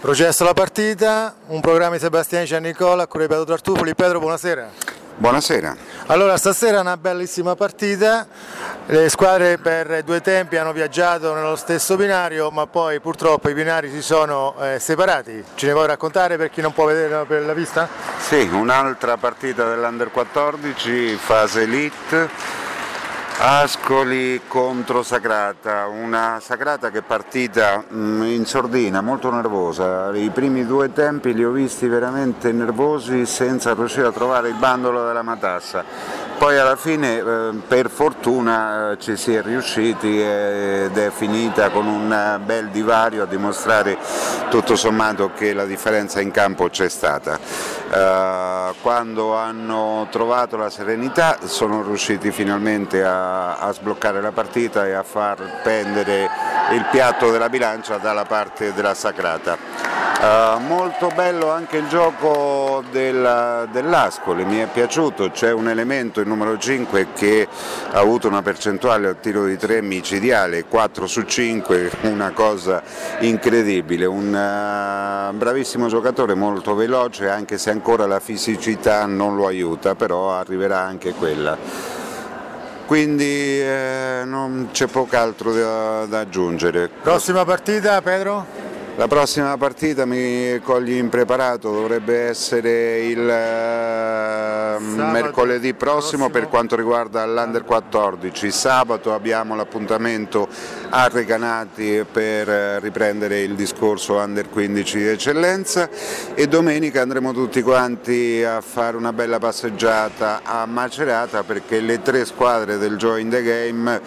Processo alla partita, un programma di Sebastiani, Gian Nicola, a cura di Pedro Tartufoli. Pedro, buonasera. Buonasera. Allora, stasera è una bellissima partita, le squadre per due tempi hanno viaggiato nello stesso binario, ma poi purtroppo i binari si sono separati. Ce ne vuoi raccontare per chi non può vedere per la vista? Sì, un'altra partita dell'Under 14, fase Elite. Ascoli contro Sacrata, una Sacrata che è partita in sordina, molto nervosa. I primi due tempi li ho visti veramente nervosi, senza riuscire a trovare il bandolo della matassa. Poi alla fine per fortuna ci si è riusciti ed è finita con un bel divario a dimostrare tutto sommato che la differenza in campo c'è stata. Quando hanno trovato la serenità sono riusciti finalmente a sbloccare la partita e a far pendere il piatto della bilancia dalla parte della Sacrata. Molto bello anche il gioco dell'Ascoli, mi è piaciuto, c'è un elemento, il numero 5, che ha avuto una percentuale al tiro di 3 micidiale, 4 su 5, una cosa incredibile, un bravissimo giocatore, molto veloce, anche se ancora la fisicità non lo aiuta, però arriverà anche quella. Quindi non c'è poco altro da aggiungere. Prossima partita, Pedro? La prossima partita mi cogli impreparato, dovrebbe essere il mercoledì prossimo per quanto riguarda l'Under 14. Sabato abbiamo l'appuntamento a Recanati per riprendere il discorso Under 15 di eccellenza e domenica andremo tutti quanti a fare una bella passeggiata a Macerata, perché le tre squadre del Join the Game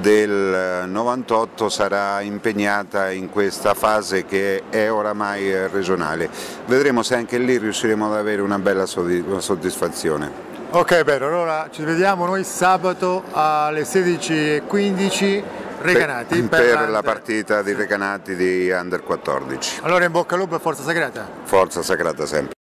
del 98 sarà impegnata in questa fase che è oramai regionale. Vedremo se anche lì riusciremo ad avere una bella soddisfazione. Ok, Pedro, allora ci vediamo noi sabato alle 16:15 Recanati per la partita di Recanati di Under 14. Allora in bocca al lupo e forza Sacrata. Forza Sacrata sempre.